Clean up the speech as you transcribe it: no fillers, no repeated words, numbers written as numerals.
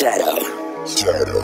Shadow. Shadow.